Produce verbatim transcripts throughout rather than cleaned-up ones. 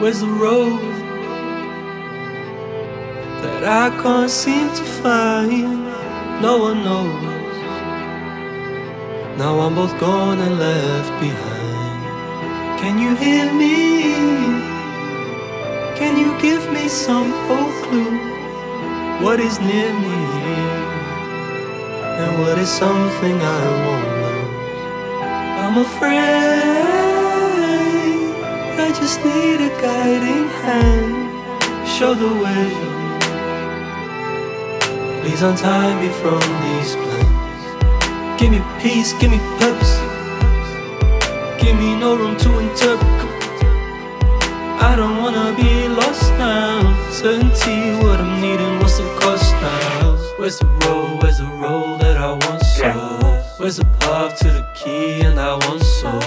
Where's the road that I can't seem to find? No one knows. Now I'm both gone and left behind. Can you hear me? Can you give me some old clue? What is near me and what is something I won't lose? I'm afraid I just need a guiding hand. Show the way, please untie me from these plans. Give me peace, give me purpose, give me no room to interpret. I don't wanna be lost now. Certainty, what I'm needing, what's the cost now? Where's the road, where's the road that I once saw? Where's the path to the key and I once saw?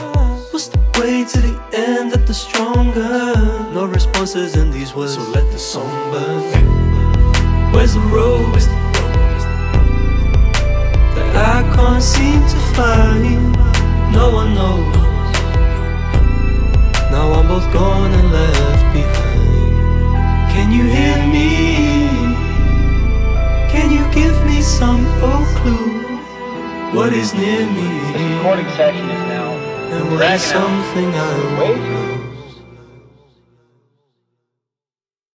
What's the way to the end that the stronger? No responses in these words, so let the song burn. Where's the road, where's the I can't seem to find? No one knows. Now I'm both gone and left behind. Can you hear me? Can you give me some old clue? What is near me? This recording session is now. And what is something I won't lose?